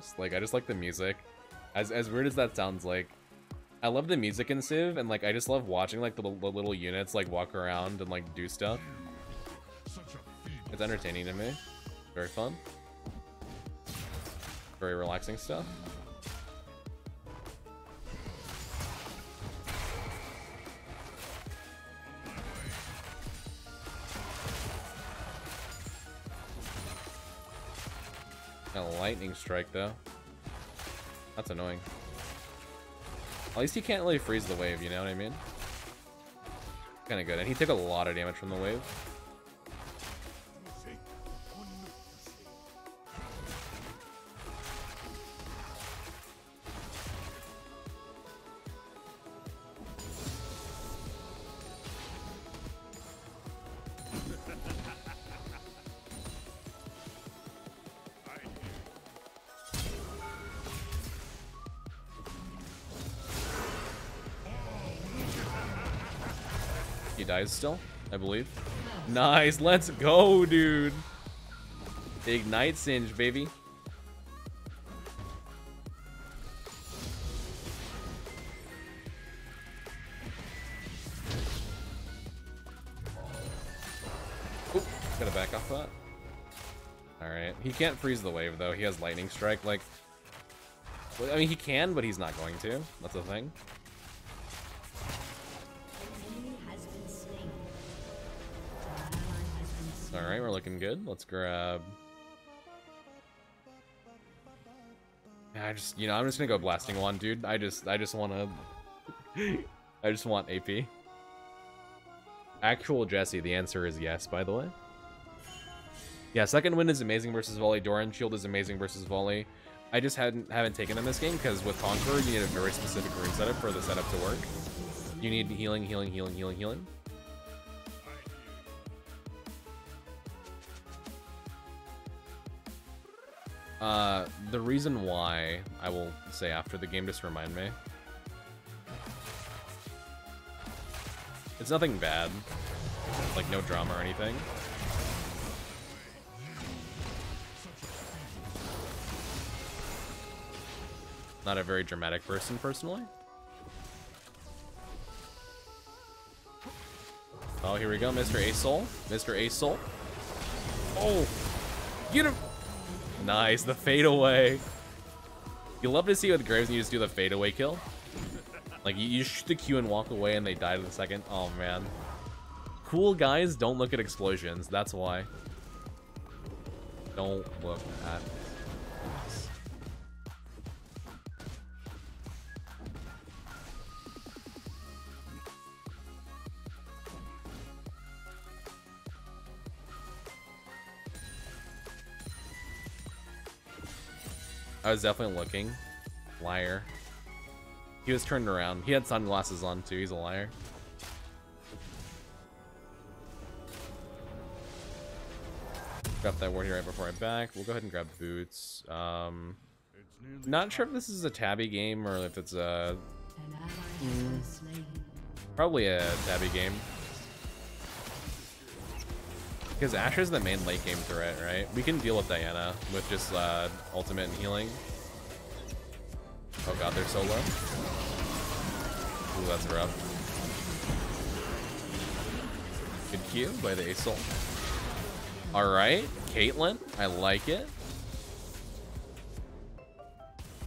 games. Like, I just like the music. As weird as that sounds, like, I love the music in Civ, and like I just love watching like the little units like walk around and like do stuff. It's entertaining to me. Very fun. Very relaxing stuff. Got a lightning strike though. That's annoying. At least he can't really freeze the wave, you know what I mean? Kinda good, and he took a lot of damage from the wave. Dies still, I believe. Nice, let's go, dude. Ignite Singed, baby. Oop, gotta back off that. Alright, he can't freeze the wave though. He has lightning strike. Like, I mean, he can, but he's not going to. That's the thing. Alright, we're looking good. Let's grab... I'm just gonna go blasting one, dude. I just wanna... I just want AP. Actual Jesse, the answer is yes, by the way. Yeah, second wind is amazing versus volley. Doran Shield is amazing versus volley. I just haven't taken him this game, because with Conqueror, you need a very specific rune setup for the setup to work. You need healing, healing, healing, healing, healing. The reason why, I will say after the game, just remind me. It's nothing bad. Like, no drama or anything. Not a very dramatic person, personally. Oh, here we go, Mr. A-Soul. Mr. A-Soul. Oh! Get him! Nice, the fadeaway. You love to see it with Graves, and you just do the fadeaway kill. Like, you shoot the Q and walk away, and they die to the second. Oh, man. Cool guys don't look at explosions. That's why. Don't look at this. I was definitely looking. Liar. He was turned around. He had sunglasses on too. He's a liar. Grab that ward here right before I'm back. We'll go ahead and grab boots. Not sure if this is a tabby game or if it's a... probably a tabby game. Because Asher's the main late game threat, right? We can deal with Diana with just ultimate and healing. Oh god, they're so low. Ooh, that's rough. Good Q by the Assault. Alright, Caitlyn, I like it. I'm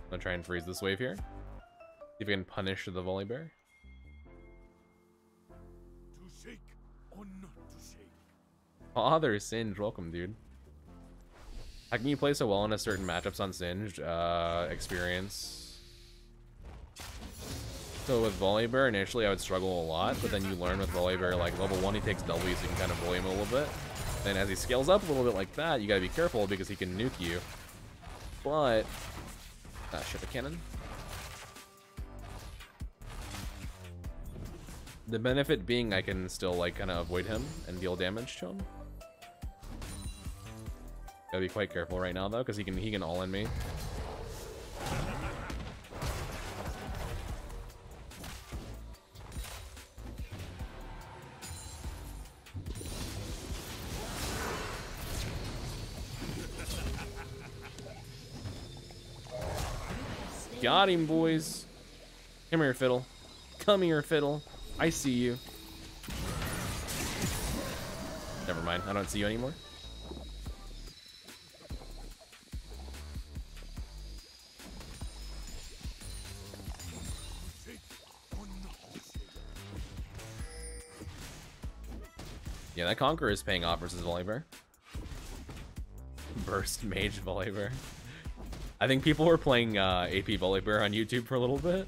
gonna try and freeze this wave here. See if we can punish the Volibear. Father Singed, welcome, dude. How can you play so well in a certain matchups on Singed? Experience. So with Volibear, initially I would struggle a lot, but then you learn with Volibear, like level 1 he takes W, so you can kind of bully him a little bit. Then as he scales up a little bit like that, you gotta be careful because he can nuke you. But... ship a cannon. The benefit being I can still like kind of avoid him and deal damage to him. Gotta be quite careful right now though, because he can all in me. Got him, boys. Come here, Fiddle. Come here, Fiddle. I see you. Never mind. I don't see you anymore. Yeah, that Conqueror is paying off versus Volibear. Burst Mage Volibear. I think people were playing AP Volibear on YouTube for a little bit,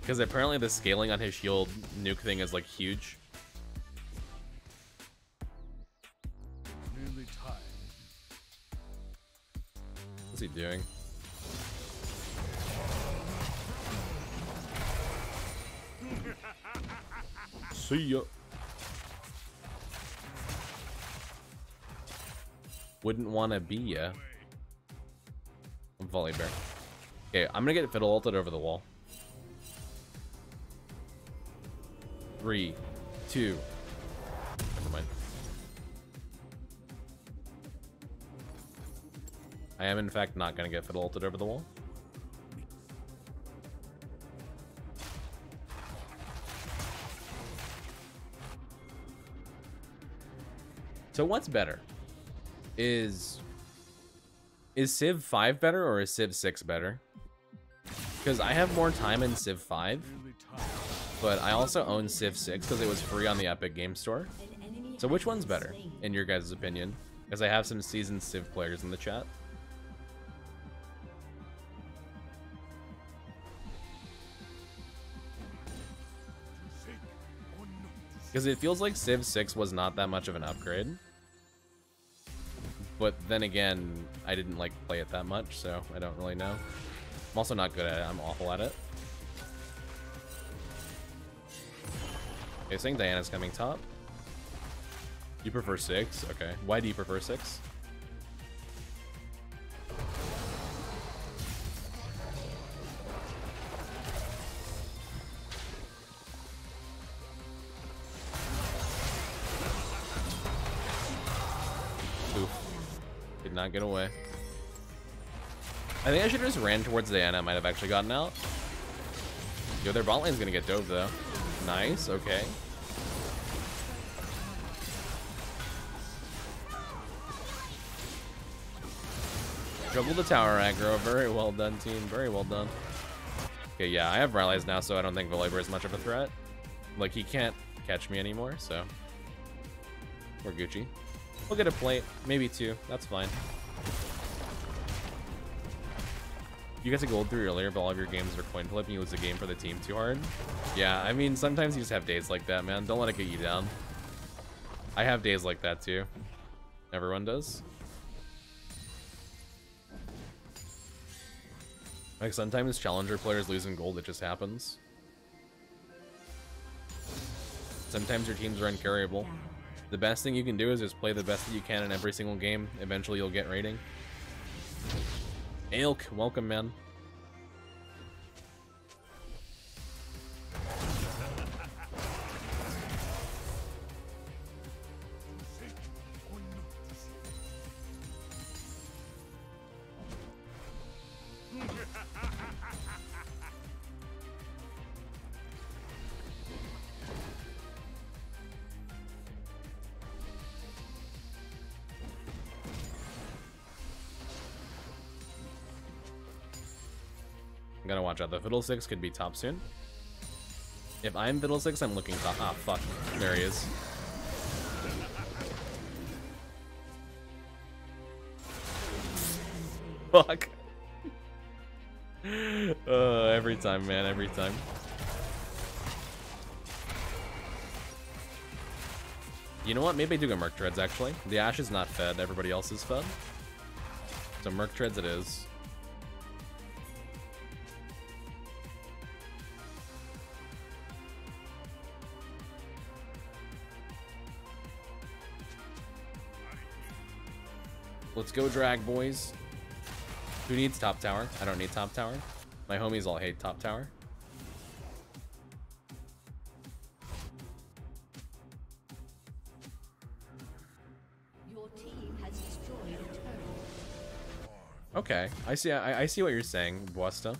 because apparently the scaling on his shield nuke thing is like huge. Nearly tied. What's he doing? See ya. Wouldn't want to be ya. Volibear. Okay, I'm gonna get Fiddle ulted over the wall. 3, 2. Never mind. I am in fact not gonna get Fiddle ulted over the wall. So what's better? Is Civ 5 better or is Civ 6 better? Because I have more time in Civ 5, but I also own Civ 6 because it was free on the Epic Game Store. So which one's better, in your guys' opinion? Because I have some seasoned Civ players in the chat. Because it feels like Civ 6 was not that much of an upgrade. But then again, I didn't like play it that much, so I don't really know. I'm also not good at it. I'm awful at it. Okay, saying Diana's coming top. You prefer 6? Okay. Why do you prefer 6? Get away. I think I should have just ran towards Diana. I might have actually gotten out. Yo, their bot lane's gonna get dove though. Nice, okay. Trouble the tower aggro. Very well done, team. Very well done. Okay, yeah, I have rallies now, so I don't think Volibear is much of a threat. Like, he can't catch me anymore, so. We're Gucci. We'll get a plate. Maybe 2. That's fine. You guys got gold 3 earlier, but all of your games are coin flip and you lose the game for the team too hard. Yeah, I mean, sometimes you just have days like that, man. Don't let it get you down. I have days like that, too. Everyone does. Like, sometimes challenger players losing gold, it just happens. Sometimes your teams are uncarryable. The best thing you can do is just play the best that you can in every single game. Eventually, you'll get rating. Ailk, welcome, man. I'm gonna watch out. The Fiddlesticks could be top soon. If I'm Fiddlesticks, I'm looking top. Ah, fuck. There he is. Fuck. Every time, man. Every time. You know what? Maybe I do get Merc Treads, actually. The Ash is not fed. Everybody else is fed. So Merc Treads it is. Let's go drag, boys. Who needs top tower? I don't need top tower. My homies all hate top tower. Your team has destroyed a turret. Okay, I see what you're saying, Busta.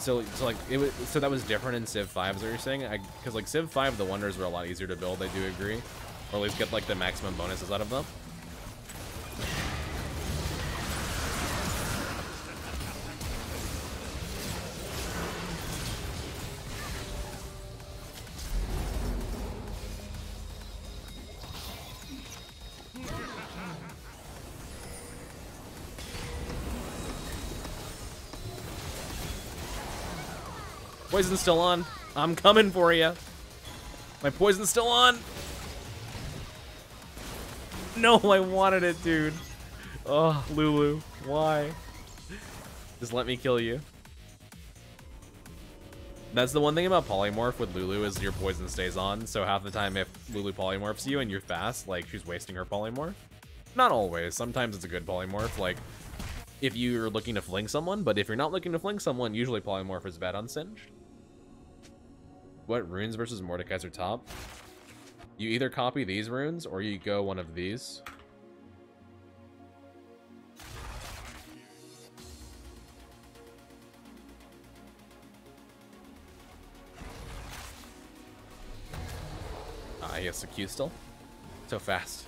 So that was different in Civ 5, is what you're saying? Because like Civ 5, the wonders were a lot easier to build. I do agree, or at least get like the maximum bonuses out of them. Poison's still on. I'm coming for you. My poison's still on. No, I wanted it, dude. Oh, Lulu, why? Just let me kill you. That's the one thing about polymorph with Lulu is your poison stays on. So half the time, if Lulu polymorphs you and you're fast, like she's wasting her polymorph. Not always. Sometimes it's a good polymorph, like if you're looking to fling someone. But if you're not looking to fling someone, usually polymorph is bad on Singed. What runes versus Mordekaiser top? You either copy these runes or you go one of these. He has to Q still. So fast.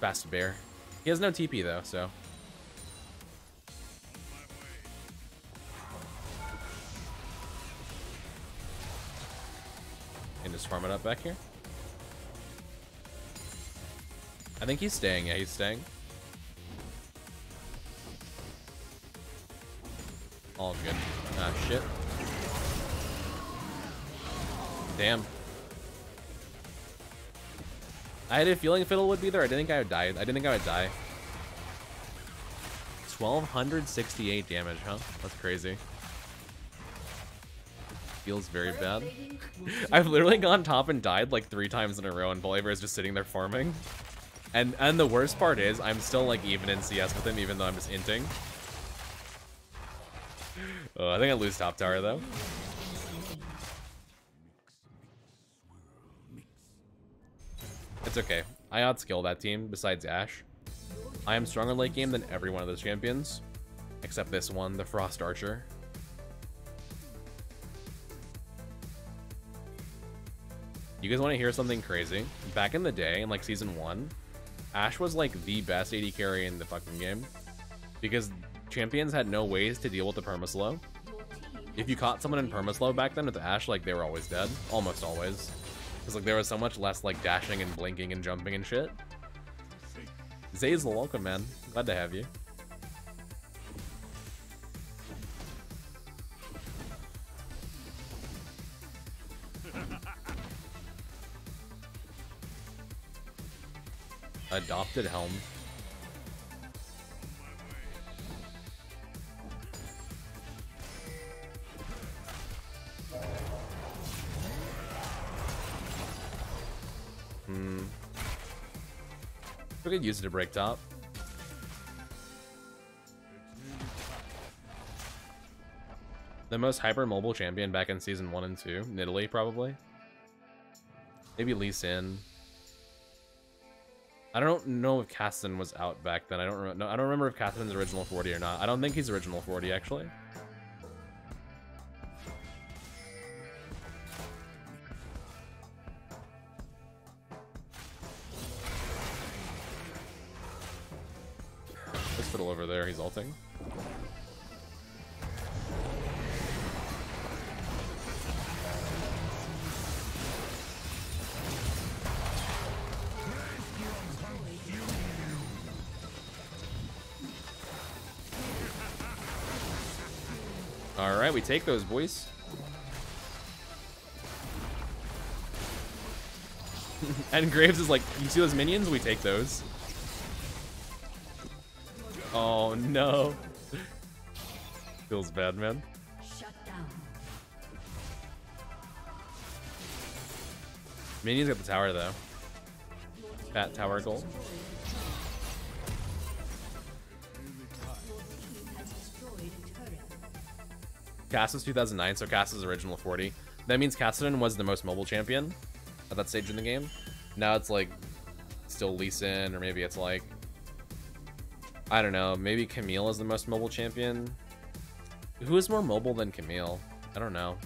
Fast bear. He has no TP though, so. And just farm it up back here. I think he's staying. Yeah, he's staying. All good. Ah, shit. Damn. I had a feeling Fiddle would be there. I didn't think I would die. I didn't think I would die. 1,268 damage, huh? That's crazy. Feels very bad. I've literally gone top and died like 3 times in a row, and Volibear is just sitting there farming. And the worst part is, I'm still like even in CS with him, even though I'm just inting. Oh, I think I lose top tower though. It's okay. I outskill that team, besides Ashe. I am stronger late game than every one of those champions. Except this one, the Frost Archer. You guys want to hear something crazy? Back in the day, in like season 1, Ashe was like the best AD carry in the fucking game because champions had no ways to deal with the permaslow. If you caught someone in permaslow back then with Ashe, like they were always dead, almost always, because like there was so much less like dashing and blinking and jumping and shit. Zazel, welcome man, glad to have you. Adopted Helm. We could use it to break top. The most hyper mobile champion back in season 1 and 2, Nidalee probably. Maybe Lee Sin. I don't know if Kassadin was out back then. I don't remember if Kassadin's original 40 or not. I don't think he's original 40 actually. This Fiddle over there, he's ulting. Alright, we take those, boys. And Graves is like, you see those minions? We take those. Oh no. Feels bad, man. Minions got the tower, though. Fat tower goal. Cass was 2009, so Cass is original 40. That means Kassadin was the most mobile champion at that stage in the game. Now it's like still Lee Sin, or maybe it's like, I don't know, maybe Camille is the most mobile champion. Who is more mobile than Camille? I don't know.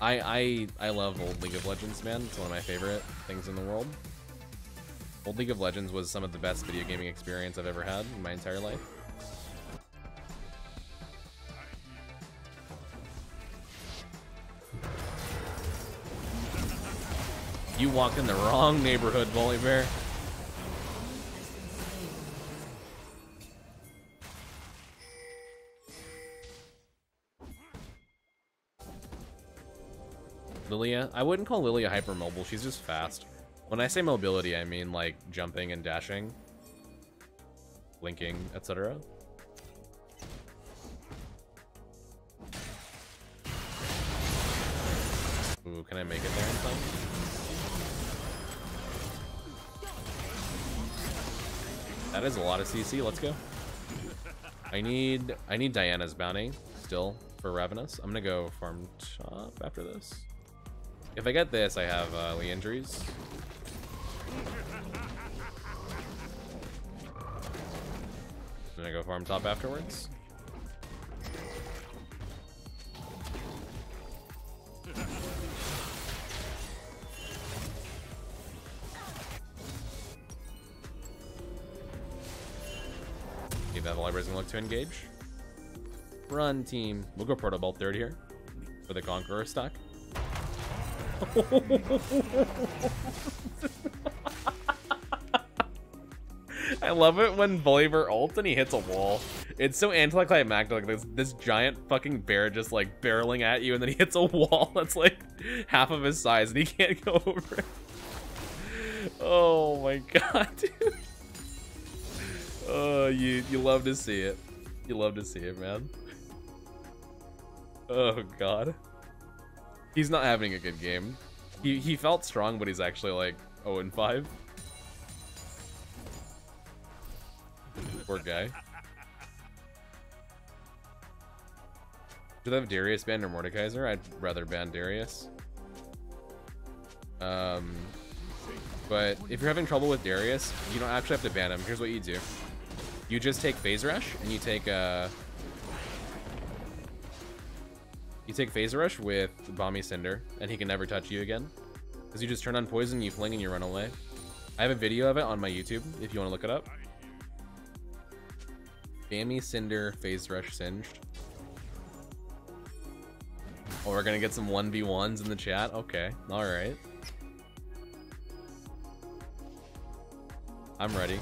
I love old League of Legends, man. It's one of my favorite things in the world. Old League of Legends was some of the best video gaming experience I've ever had in my entire life. You walked in the wrong neighborhood, Volibear. Lilia? I wouldn't call Lilia hypermobile, she's just fast. When I say mobility, I mean like jumping and dashing, blinking, etc. Ooh, can I make it there in time? That is a lot of CC. Let's go. I need Diana's bounty still for Ravenous. I'm gonna go farm shop after this. If I get this, I have Leandries. I'm gonna go farm top afterwards. That Volibear's gonna look to engage. Run, team. We'll go Protobelt third here for the Conqueror stack. I love it when Volibear ults and he hits a wall. It's so anticlimactic. Like this giant fucking bear just like barreling at you, and then he hits a wall that's like half of his size, and he can't go over it. Oh my god, dude. Oh, you love to see it. You love to see it, man. Oh god. He's not having a good game. He felt strong, but he's actually like 0-5. Poor guy. Should I have Darius banned or Mordekaiser? I'd rather ban Darius. But if you're having trouble with Darius, you don't actually have to ban him. Here's what you do. You just take Phase Rush, and you take Phase Rush with Bomby Cinder, and he can never touch you again. Because you just turn on Poison, you fling, and you run away. I have a video of it on my YouTube, if you want to look it up. Bomby Cinder, Phase Rush, Singed. Oh, we're going to get some 1v1s in the chat? Okay, alright. I'm ready.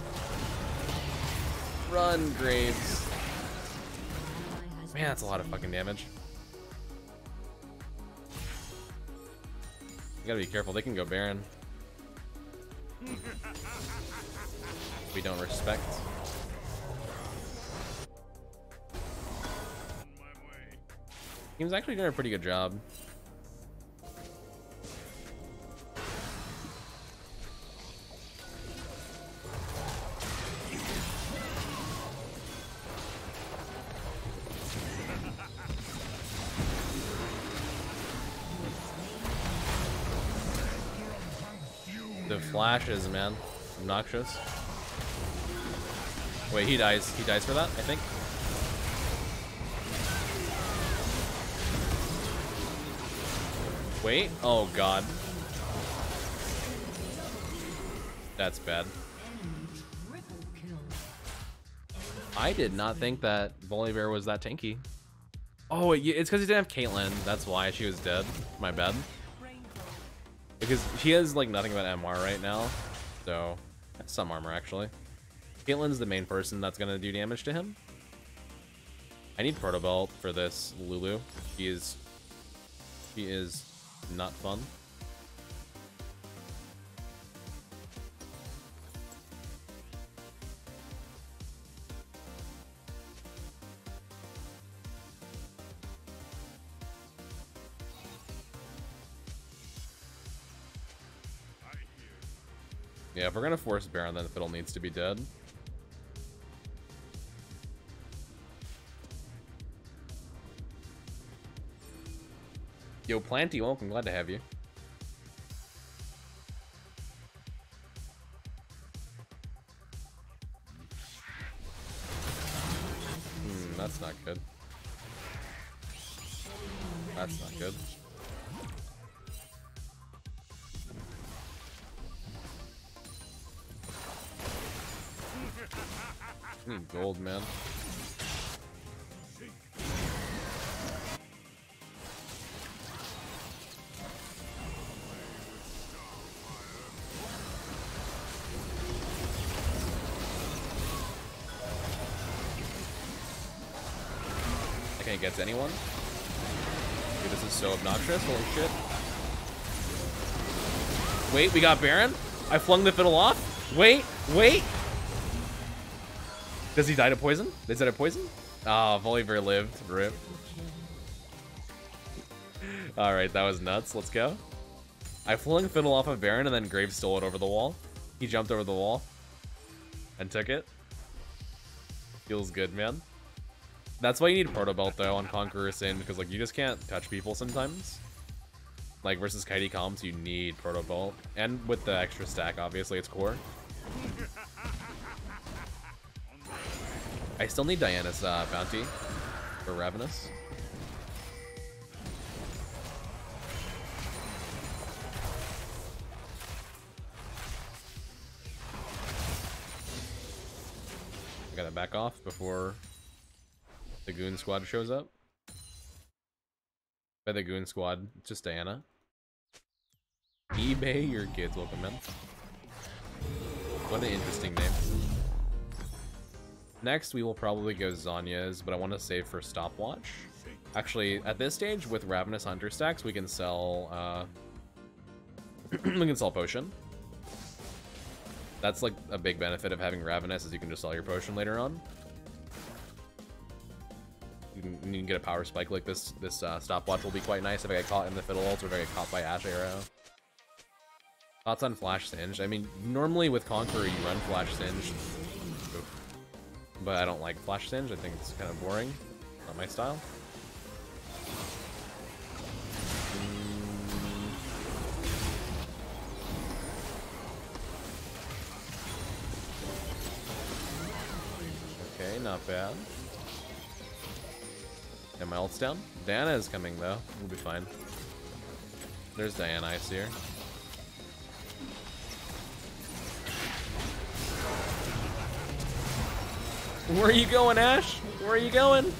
Run, Graves. Man, that's a lot of fucking damage. You gotta be careful, they can go Baron. We don't respect. Team's actually doing a pretty good job. Flashes, man. Obnoxious. Wait, he dies. He dies for that, I think. Wait. Oh, God. That's bad. I did not think that Volibear was that tanky. Oh, it's because he didn't have Caitlyn. That's why she was dead. My bad. Because she has like nothing but MR right now, so some armor actually. Caitlyn's the main person that's gonna do damage to him. I need Protobelt for this Lulu. He is not fun. Yeah, if we're gonna force Baron, then the Fiddle needs to be dead. Yo, Planty, welcome. Glad to have you. That's not good. That's not good. I need gold, man. I can't get to anyone. Dude, this is so obnoxious. Holy shit. Wait, we got Baron? I flung the fiddle off? Wait, wait. Does he die to poison? Is that a poison? Ah, oh, Volibear lived. Rip. Alright, that was nuts. Let's go. I flung fiddle off of Baron and then Grave stole it over the wall. He jumped over the wall and took it. Feels good, man. That's why you need Protobelt, though, on Conqueror Sin, because, like, you just can't touch people sometimes. Like, versus Kitey Comms, you need Protobelt. And with the extra stack, obviously, it's core. I still need Diana's bounty for Ravenous. I gotta back off before the Goon Squad shows up. By the Goon Squad, it's just Diana. eBay your kids, welcome in. What an interesting name. Next, we will probably go Zhonyas, but I want to save for Stopwatch. Actually, at this stage, with Ravenous Hunter stacks, we can sell, we can sell Potion. That's, like, a big benefit of having Ravenous, is you can just sell your Potion later on. You can get a power spike like this. This Stopwatch will be quite nice if I get caught in the Fiddle Ult, or if I get caught by Ash Arrow. Thoughts on Flash Singed? I mean, normally with Conqueror, you run Flash Singed. But I don't like Flash Singed. I think it's kind of boring. Not my style. Okay, not bad. And my ult's down. Diana is coming, though. We'll be fine. There's Diana, I see her. Where are you going, Ash? Where are you going?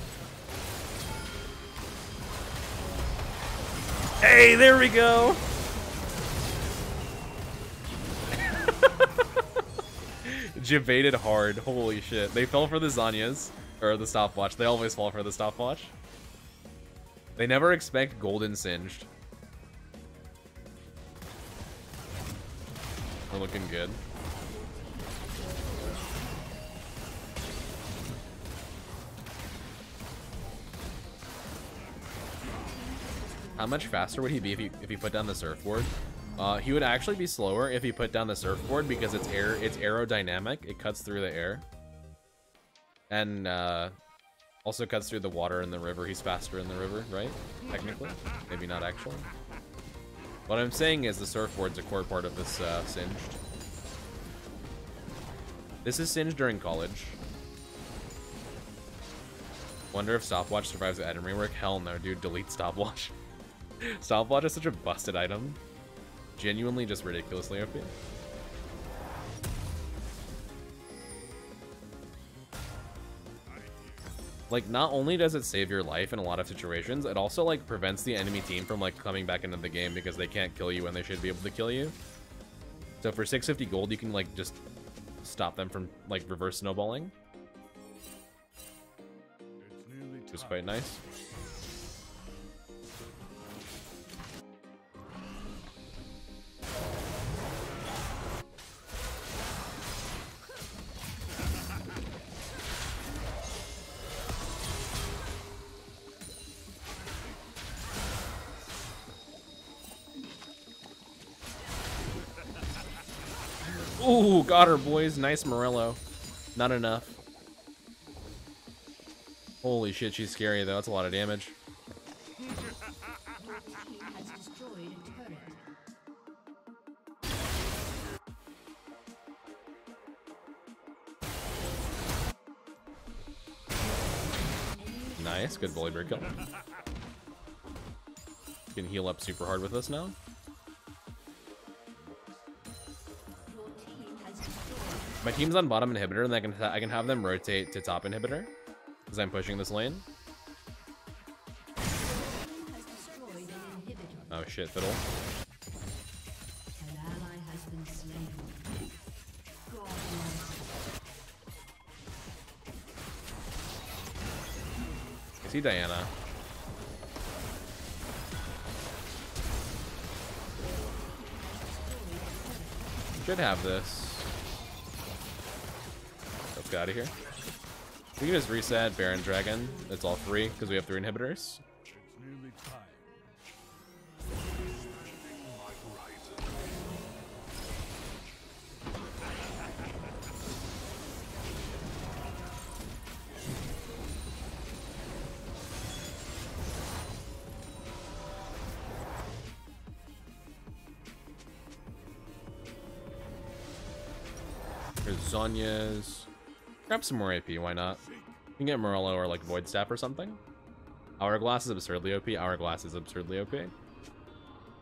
Hey, there we go! Jebaited hard, holy shit. They fell for the Zhonyas, or the Stopwatch. They always fall for the Stopwatch. They never expect Golden Singed. We're looking good. How much faster would he be if he put down the surfboard? He would actually be slower if he put down the surfboard because it's aerodynamic. It cuts through the air, and also cuts through the water in the river. He's faster in the river, right? Technically, maybe not actually. What I'm saying is the surfboard's a core part of this Singed. This is Singed during college. Wonder if Stopwatch survives the item rework? Hell no, dude. Delete Stopwatch. Stopwatch is such a busted item. Genuinely just ridiculously OP. Like, not only does it save your life in a lot of situations, it also, like, prevents the enemy team from, like, coming back into the game because they can't kill you when they should be able to kill you. So for 650 gold, you can, like, just stop them from, like, reverse snowballing. Which was quite nice. Ooh, got her, boys. Nice Morello. Not enough. Holy shit, she's scary, though. That's a lot of damage. Nice, good Volibear kill. You can heal up super hard with us now. My team's on bottom inhibitor, and I can have them rotate to top inhibitor, because I'm pushing this lane. Oh shit, Fiddle. I see Diana. Should have this. Let's get out of here. We can just reset Baron Dragon. It's all three because we have three inhibitors. Zhonyas. Grab some more AP, why not? You can get Morello or like Void Staff or something. Hourglass is absurdly OP. Hourglass is absurdly OP.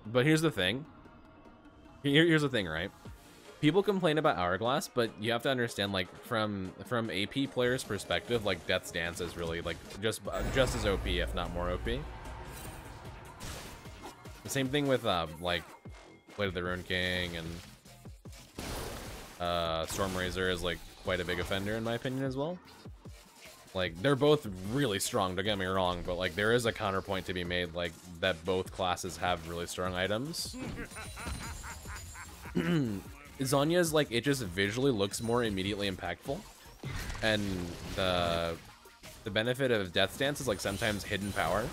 But here's the thing. Here's the thing, right? People complain about Hourglass, but you have to understand, like, from AP players' perspective, like, Death's Dance is really, like, just as OP, if not more OP. The same thing with, like, Blade of the Ruined King and... Stormrazor is like quite a big offender in my opinion as well. Like, they're both really strong, don't get me wrong, but like there is a counterpoint to be made, like that both classes have really strong items. Zhonya's, like, it just visually looks more immediately impactful, and the benefit of Death's Dance is like sometimes hidden power,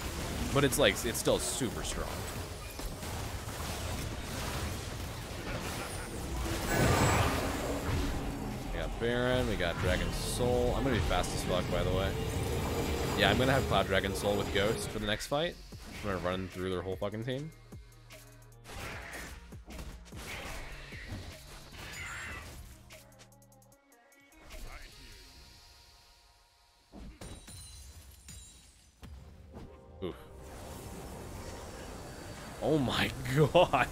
but it's like it's still super strong. Baron, we got Dragon Soul. I'm gonna be fast as fuck, by the way. Yeah, I'm gonna have Cloud Dragon Soul with Ghost for the next fight. I'm gonna run through their whole fucking team. Oof. Oh my god.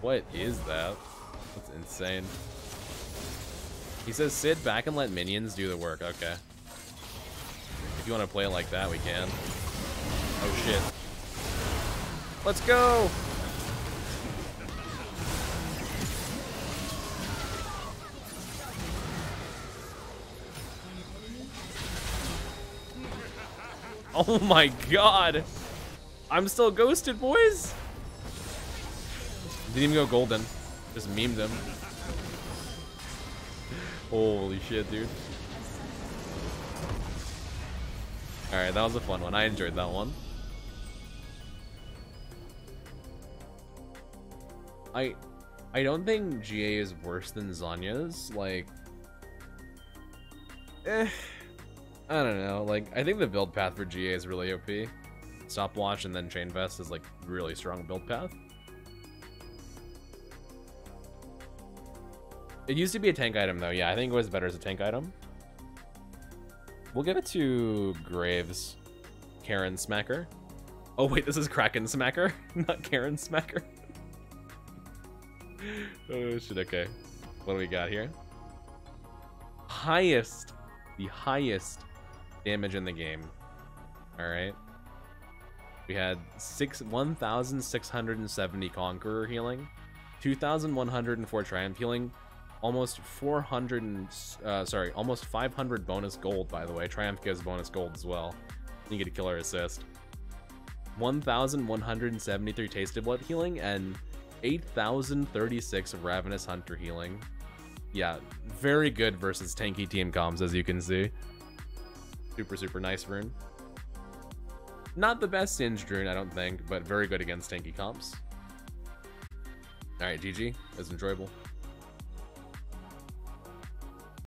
What is that? That's insane. He says, sit back and let minions do the work. Okay. If you want to play like that, we can. Oh, shit. Let's go! Oh, my God. I'm still ghosted, boys. Didn't even go golden. Just memed him. Holy shit, dude. Alright, that was a fun one. I enjoyed that one. I don't think GA is worse than Zhonya's. Like... eh. I don't know. Like, I think the build path for GA is really OP. Stopwatch and then Chainvest is like really strong build path. It used to be a tank item, though. Yeah, I think it was better as a tank item. We'll give it to Graves. Kraken Smacker. Oh, wait, this is Kraken Smacker, not Kraken Smacker. Oh, shit, okay. What do we got here? Highest. The highest damage in the game. All right. We had 1,670 Conqueror healing, 2,104 Triumph healing, almost 400 and, sorry, almost 500 bonus gold, by the way. Triumph gives bonus gold as well. You get a killer assist. 1,173 Taste of Blood healing and 8,036 Ravenous Hunter healing. Yeah, very good versus tanky team comms, as you can see. Super, super nice rune. Not the best Singed rune, I don't think, but very good against tanky comps. Alright, GG. It was enjoyable.